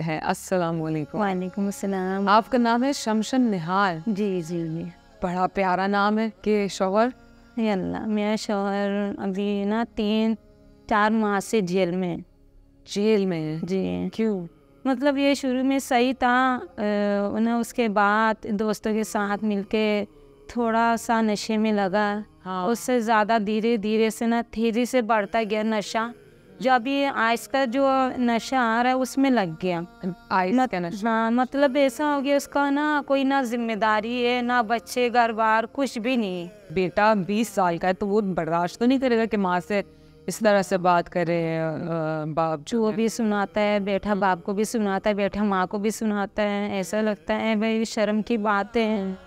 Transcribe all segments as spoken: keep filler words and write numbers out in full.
है। अस्सलामुअलैकुम। वालेकुम अस्सलाम। आपका नाम है शम्स उन निहार। जी जी जी। बड़ा प्यारा नाम है। के शौहर? अल्लाह, मेरा शौहर अभी ना तीन चार माह से जेल में। जेल में? जी। क्यों? मतलब ये शुरू में सही था, उन्हें उसके बाद दोस्तों के साथ मिलके थोड़ा सा नशे में लगा। हाँ। उससे ज़्यादा धीरे धीरे से ना धीरे से बढ़ता गया नशा, जो अभी आइस का जो नशा आ रहा है उसमें लग गया। आइस मत, का नशा? हाँ, मतलब ऐसा हो गया उसका ना कोई ना जिम्मेदारी है, ना बच्चे, घर बार, कुछ भी नहीं। बेटा बीस साल का है तो वो बर्दाश्त तो नहीं करेगा कि माँ से इस तरह से बात करे। बाप जो भी सुनाता है बेटा, बाप को भी सुनाता है बेटा, माँ को भी सुनाता है। ऐसा लगता है भाई शर्म की बातें हैं।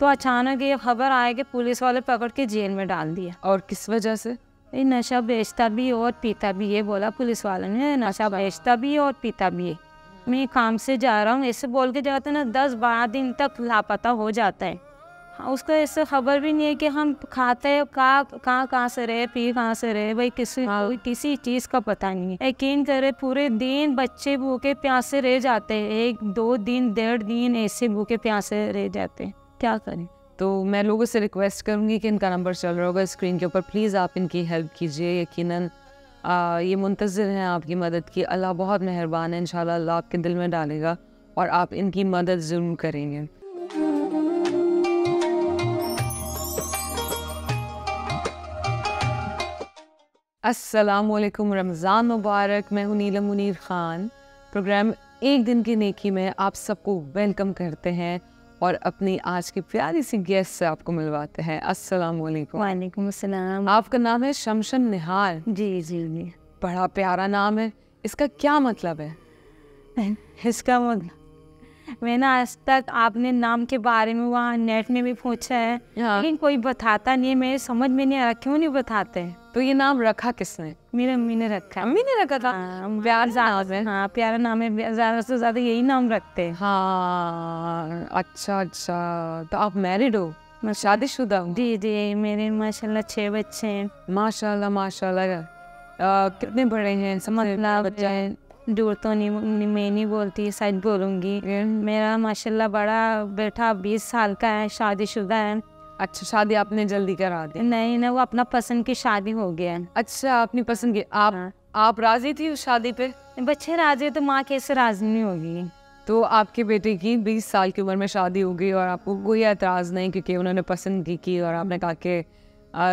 तो अचानक ये खबर आए कि पुलिस वाले पकड़ के जेल में डाल दिया। और किस वजह से? ये नशा बेचता भी और पीता भी। ये बोला पुलिस वाले ने, नशा बेचता भी और पीता भी। मैं काम से जा रहा हूँ ऐसे बोल के जाते ना, दस बारह दिन तक लापता हो जाता है। उसको ऐसे खबर भी नहीं है कि हम खाते हैं कहाँ कहाँ कहाँ से रहे, पी कहाँ से रहे। भाई किसी किसी चीज़ का पता नहीं है। यकीन करे पूरे दिन बच्चे भूखे प्यासे रह जाते हैं। एक दो दिन डेढ़ दिन ऐसे भूखे प्यासे रह जाते हैं। क्या करें? तो मैं लोगों से रिक्वेस्ट करूंगी कि इनका नंबर चल रहा होगा स्क्रीन के ऊपर, प्लीज़ आप इनकी हेल्प कीजिए। यकीनन ये मुंतज़िर हैं आपकी मदद की। अल्लाह बहुत मेहरबान है। इंशाल्लाह अल्लाह आपके दिल में डालेगा और आप इनकी मदद ज़रूर करेंगे। अस्सलामुअलैकुम, रमज़ान मुबारक। मैं हूँ नीलम मुनीर खान। प्रोग्राम एक दिन की नेकी में आप सबको वेलकम करते हैं और अपनी आज की प्यारी सी गेस्ट से आपको मिलवाते हैं। अस्सलामुअलैकुम। वालेकुम अस्सलाम। आपका नाम है शम्स उन निहार। जी जी जी। बड़ा प्यारा नाम है। इसका क्या मतलब है? इसका मतलब मैंने आज तक आपने नाम के बारे में वहाँ नेट में भी पूछा है। हाँ। लेकिन कोई बताता नहीं है। मेरे समझ में नहीं आ रहा क्यों नहीं बताते। तो ये नाम रखा किसने? मेरी अम्मी ने रखा। अम्मी ने रखा था? हाँ, प्यार ज्यादा। हाँ, प्यारा नाम है, ज्यादा से ज्यादा यही नाम रखते हैं। हाँ, अच्छा अच्छा। तो आप मैरिड हो? मैं शादीशुदा हूँ। जी जी। मेरे माशाल्लाह छह बच्चे हैं। माशाल्लाह माशाल्लाह। कितने बड़े हैं? समझ बच्चा है दूर तो नहीं, मैं नहीं बोलती, सच बोलूँगी। मेरा माशाल्लाह बड़ा बेटा बीस साल का है, शादीशुदा है। अच्छा, शादी आपने जल्दी करा दी? नहीं ना, वो अपना पसंद की शादी हो गया। अच्छा, अपनी पसंद की। आप? हाँ। आप राजी थी उस शादी पे? बच्चे राजी तो माँ कैसे राजी नहीं होगी। तो आपके बेटे की बीस साल की उम्र में शादी हो गई और आपको कोई एतराज़ नहीं क्योंकि उन्होंने पसंद की, की और आपने कहा कि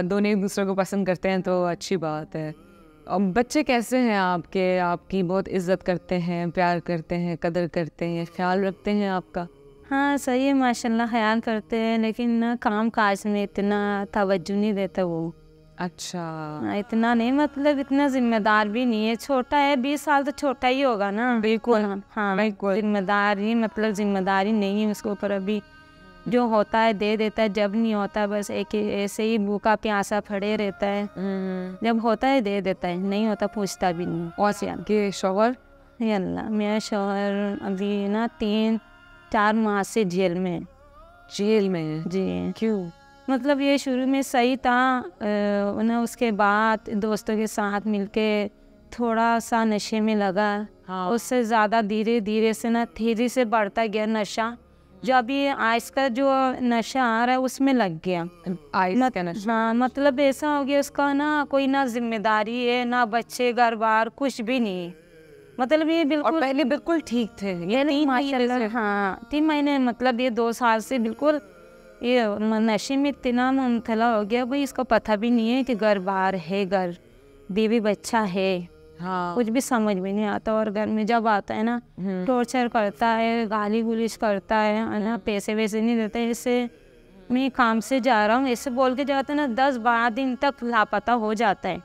दोनों एक दूसरे को पसंद करते हैं, तो अच्छी बात है। और बच्चे कैसे हैं आपके? आपकी बहुत इज्जत करते हैं, प्यार करते हैं, कदर करते हैं, ख्याल रखते हैं आपका? हाँ सही है, माशाल्लाह ख्याल करते हैं, लेकिन ना काम काज में इतना तवज्जो नहीं देता वो। अच्छा। इतना नहीं, मतलब इतना जिम्मेदार भी नहीं है। छोटा है, बीस साल तो छोटा ही होगा ना। बिल्कुल। हाँ बिल्कुल। जिम्मेदारी मतलब जिम्मेदारी नहीं है उसके ऊपर। अभी जो होता है दे देता है, जब नहीं होता बस एक ऐसे ही भूखा प्यासा फड़े रहता है। जब होता है दे देता है, नहीं होता पूछता भी नहीं। और आपके शौहर? अल्लाह, मेरा शौहर अभी ना तीन चार माह से जेल में। जेल में? जी। क्यों? मतलब ये शुरू में सही था, उन्हें उसके बाद दोस्तों के साथ मिलके थोड़ा सा नशे में लगा। हाँ। उससे ज़्यादा धीरे धीरे से ना धीरे से बढ़ता गया नशा, जो अभी आइस का जो नशा आ रहा है उसमें लग गया। आइस मत, का नशा? हाँ, मतलब ऐसा हो गया उसका ना कोई ना जिम्मेदारी है, ना बच्चे, घर बार, कुछ भी नहीं। मतलब ये बिल्कुल और पहले बिल्कुल ठीक थे ये नहीं माशाल्लाह। हाँ, तीन महीने मतलब ये दो साल से बिल्कुल ये नशे में इतना मुबतला हो गया भाई, इसको पता भी नहीं है कि घर बार है, घर बीवी बच्चा है। हाँ। कुछ भी समझ में नहीं आता। और घर में जब आता है ना टॉर्चर करता है, गाली गुलिश करता है ना, पैसे वैसे नहीं देता। ऐसे मैं काम से जा रहा हूँ ऐसे बोल के जाता है ना, दस बारह दिन तक लापता हो जाता है।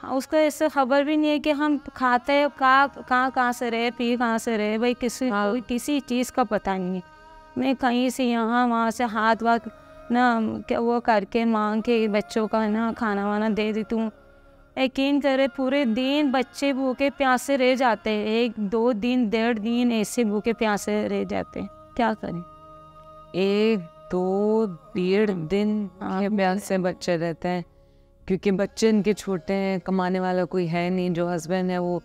हाँ, उसको ऐसे खबर भी नहीं है कि हम खाते हैं कहाँ कहाँ कहाँ से रहे, पी कहाँ से रहे। भाई किसी किसी चीज़ का पता नहीं है। मैं कहीं से यहाँ वहाँ से हाथ वाथ ना वो करके मांग के बच्चों का ना खाना वाना दे देती हूँ। यकीन करे पूरे दिन बच्चे भूखे प्यासे रह जाते हैं। एक दो दिन डेढ़ दिन ऐसे भूखे प्यासे रह जाते हैं। क्या करें? एक दो डेढ़ दिन प्यासे बच्चे रहते हैं क्योंकि बच्चे इनके छोटे हैं, कमाने वाला कोई है नहीं। जो हस्बैंड है वो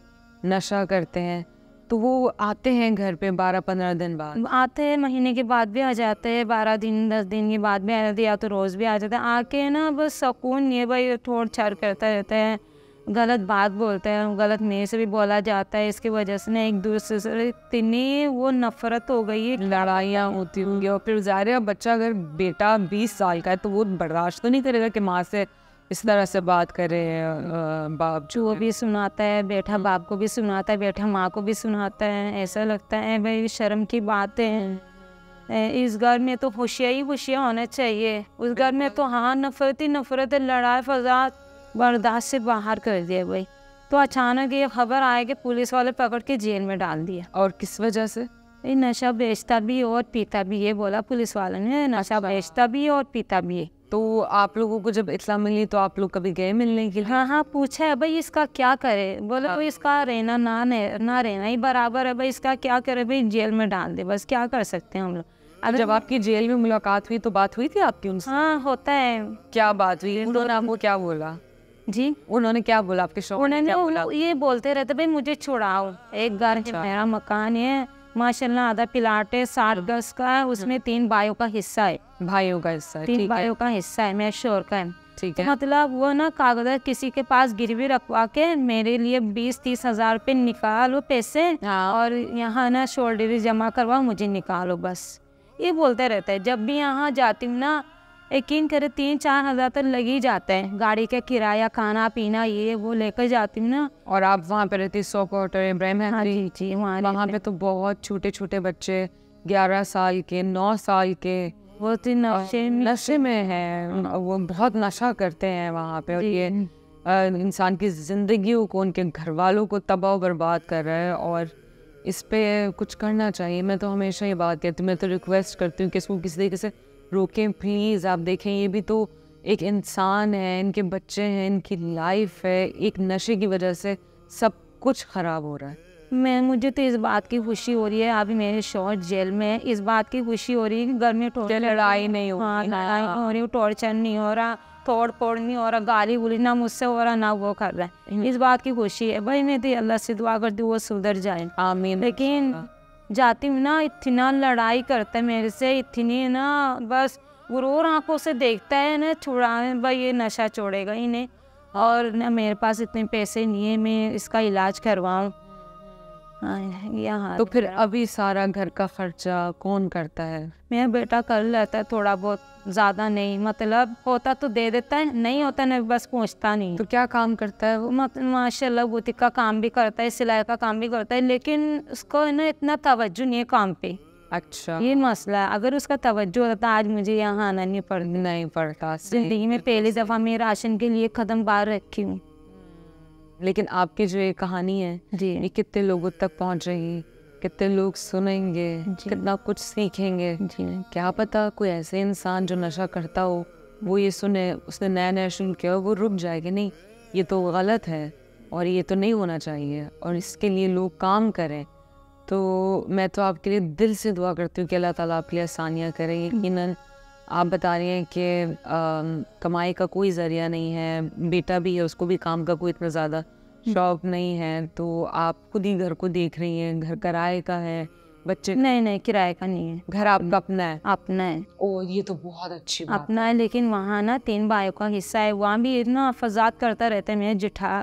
नशा करते हैं तो वो आते हैं घर पे बारह पंद्रह दिन बाद, आते हैं महीने के बाद भी आ जाते हैं, बारह दिन दस दिन के बाद भी आ जाते हैं, या तो रोज़ भी आ जाते हैं। आके ना बस सुकून ये भाई थोड़ छाड़ करता रहता है, गलत बात बोलते हैं, गलत मेरे से भी बोला जाता है, इसकी वजह से ना एक दूसरे से इतनी वो नफरत हो गई है, लड़ाइयाँ होती होंगी। और फिर ज़ाहिर बच्चा अगर बेटा बीस साल का है तो वो बर्दाश्त तो नहीं करेगा कि माँ से इस तरह से बात करे। बाप जो भी सुनाता है, बेटा बाप को भी सुनाता है, बेटा माँ को भी सुनाता है। ऐसा लगता है भाई शर्म की बातें हैं, इस घर में तो होशियार ही होशियार होना चाहिए। उस घर में तो हाँ नफरत ही नफरत है, लड़ाई फसाद बर्दाश्त से बाहर कर दिया भाई। तो अचानक ये खबर आया कि पुलिस वाले पकड़ के जेल में डाल दिया। और किस वजह से? ये नशा बेचता भी और पीता भी, ये बोला पुलिस वाले ने, नशा बेचता भी और पीता भी। तो आप लोगों को जब इतला मिली तो आप लोग कभी गए मिलने के लिए? हाँ हाँ पूछा है भाई इसका क्या करे, बोला भाई इसका रहना ना ना रहना ही बराबर है भाई, इसका क्या करे भाई, जेल में डाल दे, बस क्या कर सकते हैं हम लोग। अगर जब आपकी जेल में मुलाकात हुई तो बात हुई थी आपकी उनसे? हाँ होता है। क्या बात हुई, उन्होंने आपको क्या बोला? जी उन्होंने क्या बोला आपके शौक? उन्होंने ये बोलते रहते भाई मुझे छुड़ाओ, एक घर मेरा मकान है माशाल्लाह, आधा प्लाट है साठ गज का, उसमें तीन भाइयों का हिस्सा है, भाइयों का हिस्सा, तीन भाइयों का हिस्सा है, मैं शोर का है, ठीक है। मतलब वो ना कागजात किसी के पास गिरवी रखवा के मेरे लिए बीस तीस हजार रूपए निकालो पैसे, और यहाँ ना शोर डिग्री जमा करवाओ, मुझे निकालो, बस ये बोलते रहते है। जब भी यहाँ जाती हूँ ना यकीन करे तीन चार हजार तक लग ही जाते हैं, गाड़ी का किराया, खाना पीना, ये वो लेकर जाती हूँ ना। और आप वहाँ पे रहती सौ क्वार्टर इब्राहिम है? हाँ जी जी वहाँ वहाँ पे तो बहुत छोटे छोटे बच्चे ग्यारह साल के नौ साल के वो तो नशे नशे में हैं, वो बहुत नशा करते हैं वहाँ पे, और ये इंसान की जिंदगियों को, उनके घर वालों को तबाह बर्बाद कर रहा है। और इस पर कुछ करना चाहिए। मैं तो हमेशा ये बात कहती हूँ, मैं तो रिक्वेस्ट करती हूँ कि इसको किसी तरीके से रोकें प्लीज़। आप देखें ये भी तो एक इंसान है, इनके बच्चे हैं, इनकी लाइफ है, एक नशे की वजह से सब कुछ ख़राब हो रहा है। मैं मुझे तो इस बात की खुशी हो रही है, अभी मेरे शौहर जेल में है, इस बात की खुशी हो रही है कि घर में टॉर्चर लड़ाई नहीं हो रही, टॉर्चर नहीं हो रहा, तोड़ फोड़ नहीं हो रहा, गाली गुली ना मुझसे हो रहा ना वो कर रहा है, इस बात की खुशी है भाई। मैं तो अल्लाह से दुआ करती हूँ वो सुधर जाए, आमीन। लेकिन जाती हूँ ना इतना लड़ाई करता है मेरे से, इतनी ना बस गुरूर आंखों से देखता है ना, छुड़ाने भाई ये नशा छोड़ेगा ही नहीं, और ना मेरे पास इतने पैसे नहीं है मैं इसका इलाज करवाऊँ। यहाँ तो फिर अभी सारा घर का खर्चा कौन करता है? मेरा बेटा कर लेता है थोड़ा बहुत, ज़्यादा नहीं, मतलब होता तो दे देता है, नहीं होता ना बस पहुँचता नहीं। तो क्या काम करता है वो? मत माशाल्लाह बुटीक का काम भी करता है, सिलाई का काम भी करता है, लेकिन उसको ना इतना तवज्जो नहीं है काम पे। अच्छा ये मसला है, अगर उसका तवज्जो होता आज मुझे यहाँ आना नहीं पड़ नहीं पड़ता। जिंदगी में पहली दफ़ा मैं राशन के लिए कदम बाहर रखी हूँ। लेकिन आपकी जो ये कहानी है ये कितने लोगों तक पहुँच रही, कितने लोग सुनेंगे, कितना कुछ सीखेंगे जी। क्या पता कोई ऐसे इंसान जो नशा करता हो वो ये सुने, उसने नया नया शुरू किया हो, वो रुक जाएगा नहीं, ये तो गलत है और ये तो नहीं होना चाहिए, और इसके लिए लोग काम करें। तो मैं तो आपके लिए दिल से दुआ करती हूँ कि अल्लाह ताला आपके लिए आसानियाँ करें। यकीनन आप बता रही हैं कि कमाई का कोई ज़रिया नहीं है, बेटा भी है उसको भी काम का कोई इतना ज़्यादा शौक नहीं है, तो आप खुद ही घर को देख रही हैं, घर किराए का है, बच्चे? नहीं नहीं किराए का नहीं है, घर आपका अपना है। अपना है? ओ ये तो बहुत अच्छी बात। अपना है लेकिन वहाँ ना तीन भाइयों का हिस्सा है, वहाँ भी इतना फसाद करता रहता है, मेरा जेठा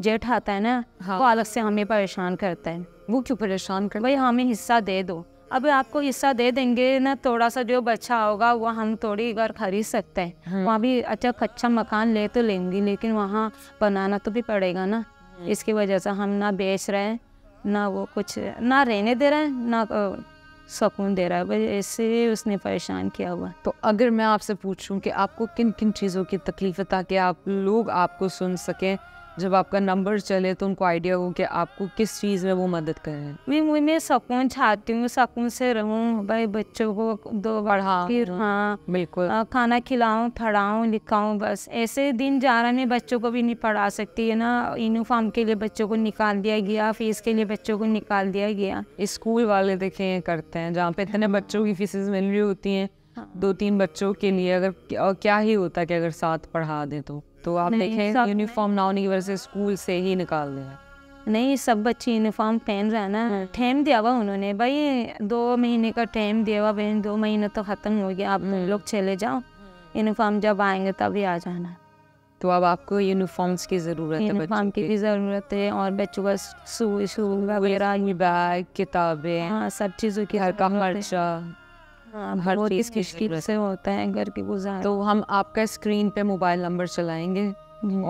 जेठ आता है ना, हाँ। वो अलग से हमें परेशान करता है। वो क्यों परेशान कर? भाई हमें हिस्सा दे दो, अब आपको हिस्सा दे देंगे ना, थोड़ा सा जो बच्चा होगा वो हम थोड़ी घर खरीद सकते हैं, वहाँ भी अच्छा कच्चा मकान ले तो लेंगी लेकिन वहाँ बनाना तो भी पड़ेगा ना, इसकी वजह से हम ना बेच रहे हैं ना वो कुछ ना रहने दे रहे हैं ना सुकून दे रहा है भाई, इससे उसने परेशान किया हुआ। तो अगर मैं आपसे पूछूं कि आपको किन किन चीज़ों की तकलीफ है ताकि आप लोग आपको सुन सकें, जब आपका नंबर चले तो उनको आइडिया हो कि आपको किस चीज़ में वो मदद करें? मैं मैं सुकून चाहती हूँ, सुकून से रहूँ भाई, बच्चों को दो बढ़ाऊँ फिर हाँ बिल्कुल आ, खाना खिलाऊँ, पढ़ाऊँ लिखाऊँ, बस ऐसे दिन जा रहा है। मैं बच्चों को भी नहीं पढ़ा सकती है ना, यूनिफॉर्म के लिए बच्चों को निकाल दिया गया, फीस के लिए बच्चों को निकाल दिया गया। स्कूल वाले देखें करते हैं, जहाँ पे इतने बच्चों की फीसेज मिल रही होती हैं दो तीन बच्चों के लिए, अगर क्या ही होता कि अगर साथ पढ़ा दें तो तो आप देखें यूनिफॉर्म ना होने की वजह से स्कूल से ही निकाल दें। नहीं सब बच्चे यूनिफॉर्म पहन रहे ना। टाइम दिया हुआ उन्होंने, भाई दो महीने का टाइम दिया हुआ बहन, दो महीना तो ख़त्म हो गया, आप लोग चले जाओ, यूनिफॉर्म जब आएंगे तभी आ जाना। तो अब आपको यूनिफॉर्म्स की ज़रूरत है, यूनिफॉर्म की भी ज़रूरत है और बच्चों का शू शू वगैरह, बैग, किताबें, हाँ सब चीज़ों की, हर का खर्चा, हाँ हर चीज़ किश्त से होता है घर की गुजार। तो हम आपका स्क्रीन पे मोबाइल नंबर चलाएंगे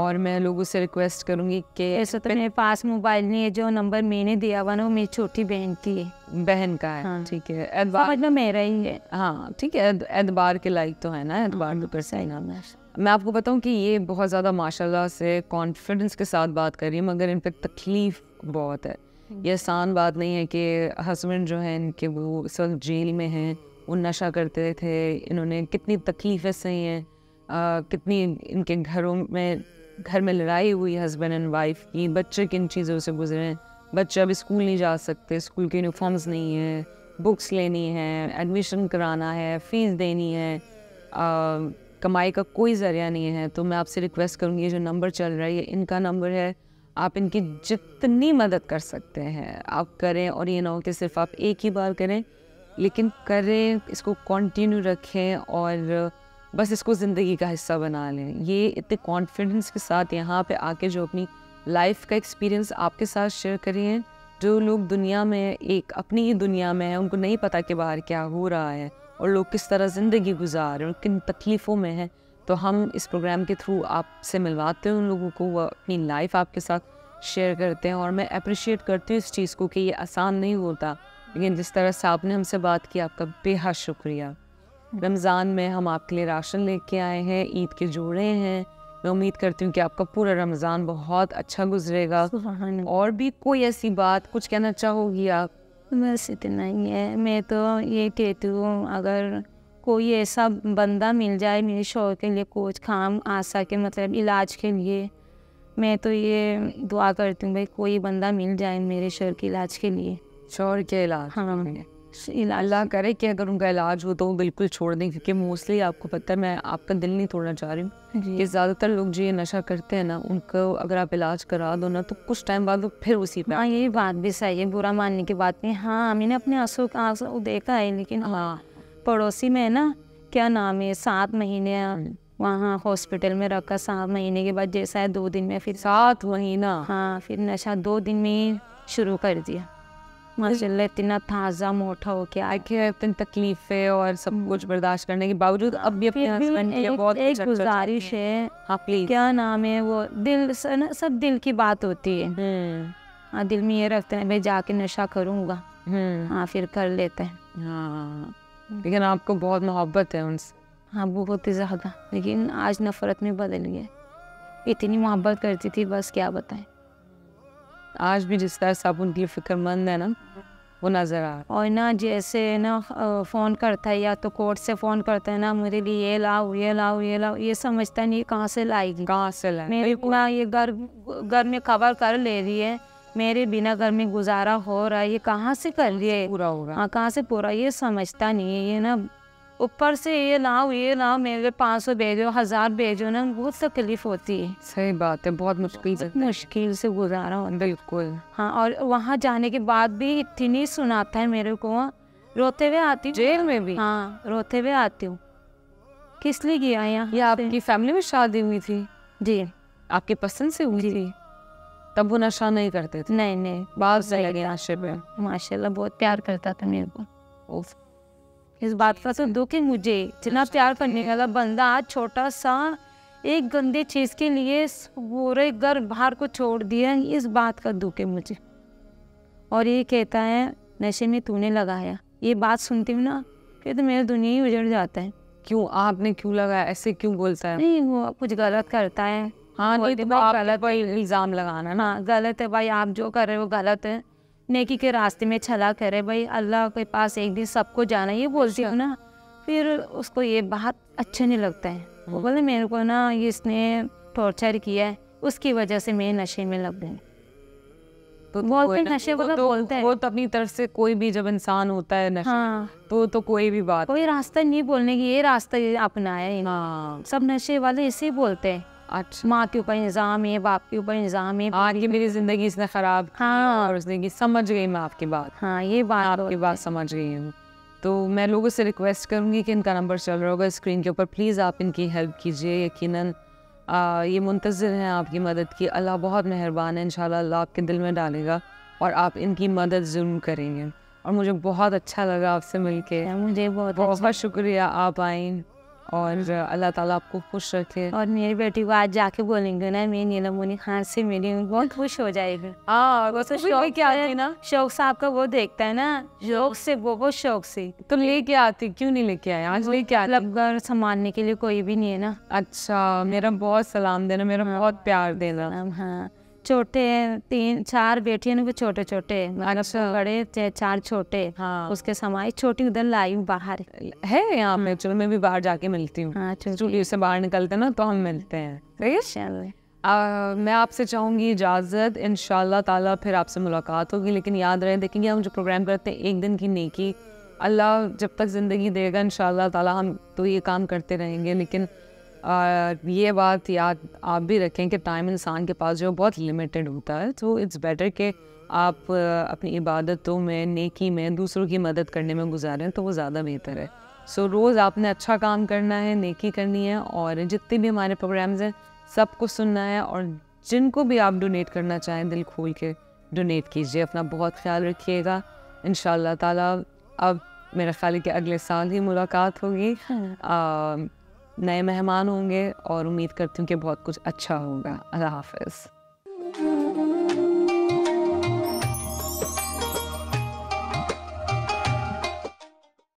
और मैं लोगों से रिक्वेस्ट करूंगी कि ऐसा तो मेरे पास मोबाइल नहीं है, जो नंबर मैंने दिया हुआ ना वो मेरी छोटी बहन की है, बहन का है, ठीक है, एतबार में मेरा ही है, हाँ ठीक है, एतबार के लायक तो है ना, एतबार तो कर सही नाम है। मैं आपको बताऊं कि ये बहुत ज़्यादा माशाल्लाह से कॉन्फिडेंस के साथ बात कर रही है, मगर इन पर तकलीफ़ बहुत है। ये आसान बात नहीं है कि हस्बैंड जो है इनके वो इस वक्त जेल में हैं, वो नशा करते थे, इन्होंने कितनी तकलीफ़ें सही हैं, कितनी इनके घरों में घर में लड़ाई हुई हस्बैंड एंड वाइफ की, बच्चे किन चीज़ों से गुजरे, बच्चे अब स्कूल नहीं जा सकते, स्कूल के यूनिफॉर्म्स नहीं है, बुक्स लेनी है, एडमिशन कराना है, फ़ीस देनी है, आ, कमाई का कोई ज़रिया नहीं है। तो मैं आपसे रिक्वेस्ट करूँगी, जो नंबर चल रहा है ये इनका नंबर है, आप इनकी जितनी मदद कर सकते हैं आप करें, और ये ना हो कि सिर्फ आप एक ही बार करें, लेकिन करें, इसको कंटिन्यू रखें और बस इसको ज़िंदगी का हिस्सा बना लें। ये इतने कॉन्फिडेंस के साथ यहाँ पे आके जो अपनी लाइफ का एक्सपीरियंस आपके साथ शेयर करें, जो लोग दुनिया में एक अपनी ही दुनिया में है, उनको नहीं पता कि बाहर क्या हो रहा है और लोग किस तरह ज़िंदगी गुजार रहे हैं, किन तकलीफ़ों में हैं। तो हम इस प्रोग्राम के थ्रू आपसे मिलवाते हैं उन लोगों को, वो अपनी लाइफ आपके साथ शेयर करते हैं और मैं अप्रिशिएट करती हूँ इस चीज़ को कि ये आसान नहीं होता, लेकिन जिस तरह से आपने हमसे बात की, आपका बेहद शुक्रिया। रमज़ान में हम आपके लिए राशन लेके आए हैं, ईद के जोड़े हैं, मैं उम्मीद करती हूँ कि आपका पूरा रमज़ान बहुत अच्छा गुजरेगा। और भी कोई ऐसी बात कुछ कहना चाहोगी आप? बस इतना ही है, मैं तो ये कहती हूँ अगर कोई ऐसा बंदा मिल जाए मेरे शौहर के लिए, कुछ काम आ सके मतलब इलाज के लिए, मैं तो ये दुआ करती हूँ भाई कोई बंदा मिल जाए मेरे शौहर के इलाज के लिए, शौहर के इलाज, हाँ अल्लाह करे कि अगर उनका इलाज हो तो वो बिल्कुल छोड़ दें, क्योंकि मोस्टली आपको पता है, मैं आपका दिल नहीं तोड़ना चाह रही हूँ कि ज़्यादातर लोग जो ये नशा करते हैं ना, उनको अगर आप इलाज करा दो ना तो कुछ टाइम बाद वो फिर उसी पे। हाँ ये बात भी सही है, बुरा मानने की बात नहीं। हाँ मैंने अपने आंसू का देखा है, लेकिन हाँ पड़ोसी में ना क्या नाम है, सात महीने वहाँ हॉस्पिटल में रखा, सात महीने के बाद जैसा है दो दिन में फिर सात महीना हाँ फिर नशा दो दिन में ही शुरू कर दिया। माशाल्लाह इतना ताज़ा मोटा हो गया, आखिर इतनी तकलीफ़ें और सब कुछ बर्दाश्त करने के बावजूद अब भी अपने हस्बैंड के बहुत एक गुजारिश है, हाँ प्लीज़, क्या नाम है वो दिल से ना, सब दिल की बात होती है, हाँ दिल में ये रखते हैं मैं जाके नशा करूँगा, हाँ फिर कर लेते हैं, हाँ लेकिन आपको बहुत मोहब्बत है उनसे, हाँ बहुत ही ज़्यादा, लेकिन आज नफ़रत में बदल गया, इतनी मोहब्बत करती थी बस क्या बताएँ। आज भी जिस तरह साहब उनके लिए फ़िक्रमंद है ना वो नज़र आ रहा, और ना जैसे ना फ़ोन करता है या तो कोर्ट से फ़ोन करता है ना मेरे लिए ये लाओ ये लाओ ये लाओ, ये समझता नहीं कहाँ से लाएगी कहाँ से लाए, मेरे बिना ये घर घर में कवर कर ले रही है, मेरे बिना घर में गुजारा हो रहा है, ये कहाँ से कर लिए पूरा होगा, हाँ कहाँ से पूरा, ये समझता नहीं है, ये ना ऊपर से ये लाओ ये लाओ, मेरे पाँच सौ भेजो हज़ार भेजो ना, बहुत तकलीफ होती है। सही बात है, बहुत मुश्किल से मुश्किल से गुजारा होता है बिल्कुल, हाँ और वहाँ जाने के बाद भी इतनी सुनाता है मेरे को, रोते हुए आती हूँ जेल में भी, हाँ रोते हुए आती हूँ, किस लिए गया यहाँ। ये आपकी फैमिली में शादी हुई थी जी, आपकी पसंद से हुई थी, तब वो नशा नहीं करते थे? नहीं नहीं, बाप से लगे नशे पे, माशाल्लाह बहुत प्यार करता था मेरे को, इस बात का तो दुख है मुझे, इतना प्यार करने वाला बंदा आज छोटा सा एक गंदे चीज़ के लिए पूरे घर बाहर को छोड़ दिया, इस बात का दुख है मुझे। और ये कहता है नशे में तूने लगाया, ये बात सुनती हूँ ना फिर तो मेरा दुनिया ही उजड़ जाता है, क्यों आपने क्यों लगाया, ऐसे क्यों बोलता है, नहीं वो कुछ गलत करता है, हाँ नहीं तो आप गलत पर इल्ज़ाम लगाना ना, गलत है भाई आप जो कर रहे हो गलत है, नेकी के रास्ते में चला करे भाई, अल्लाह के पास एक दिन सबको जाना, ये बोलती हूँ ना, फिर उसको ये बात अच्छा नहीं लगता है, वो बोले मेरे को ना ये इसने टॉर्चर किया है, उसकी वजह से मैं नशे में लग गई, तो बोलते नशे वाला बोलते हैं वो तो अपनी तरफ से, कोई भी जब इंसान होता है नशा तो तो कोई भी बात कोई रास्ता नहीं बोलने की, ये रास्ता अपनाया, सब नशे वाले इसे बोलते हैं, अच्छा। माँ के ऊपर इल्ज़ाम है, बाप के ऊपर इल्ज़ाम है, आगे मेरी जिंदगी इसने खराब की। हाँ और जिंदगी समझ गई मैं आपकी बात। हाँ ये बात आपकी बात समझ गई हूँ। तो मैं लोगों से रिक्वेस्ट करूँगी कि इनका नंबर चल रहा होगा स्क्रीन के ऊपर, प्लीज़ आप इनकी हेल्प कीजिए। यकीनन ये मुंतज़िर हैं आपकी मदद की। अल्लाह बहुत मेहरबान है, इंशाल्लाह अल्लाह आपके दिल में डालेगा और आप इनकी मदद ज़रूर करेंगे। और मुझे बहुत अच्छा लगा आपसे मिलके। मुझे बहुत बहुत, अच्छा। बहुत शुक्रिया आप आएँ और अल्लाह ताला आपको खुश रखे। और मेरी बेटी को आज जाके बोलेंगे ना मैं नीलम मुनीर खान से मिली हूँ, बहुत खुश हो जाएगी। हाँ तो शौक क्या है ना, शौक से आपका वो देखता है ना, शौक से बहुत शौक से। तो लेके आती क्यों नहीं, लेके आए आज लेके आती। मतलब घर संभालने के लिए कोई भी नहीं है ना। अच्छा मेरा बहुत सलाम देना, मेरा बहुत प्यार देना। हाँ छोटे हैं, तीन चार बेटियां उनके, छोटे छोटे बड़े चार छोटे। हाँ उसके समाई छोटी उधर लाई हूँ बाहर है यहाँ पे। चलो मैं भी बाहर जाके मिलती हूँ। हाँ, चूल्हे से बाहर निकलते ना तो हम मिलते हैं। आ, मैं आपसे चाहूँगी इजाज़त, इंशाल्लाह ताला फिर आपसे मुलाकात होगी। लेकिन याद रहे देखेंगे हम जो प्रोग्राम करते हैं एक दिन की नेकी, अल्लाह जब तक ज़िंदगी देगा इंशाल्लाह ताला हम तो ये काम करते रहेंगे। लेकिन और ये बात याद आप भी रखें कि टाइम इंसान के पास जो बहुत लिमिटेड होता है, तो इट्स बेटर कि आप अपनी इबादतों में, नेकी में, दूसरों की मदद करने में गुजारें तो वो ज़्यादा बेहतर है। सो रोज़ आपने अच्छा काम करना है, नेकी करनी है और जितने भी हमारे प्रोग्राम्स हैं सबको सुनना है। और जिनको भी आप डोनेट करना चाहें दिल खोल के डोनेट कीजिए। अपना बहुत ख्याल रखिएगा। इंशाल्लाह ताला अब मेरा ख्याल है कि अगले साल ही मुलाकात होगी, नए मेहमान होंगे और उम्मीद करती हूँ कि बहुत कुछ अच्छा होगा। अल्लाह हाफ़िज़।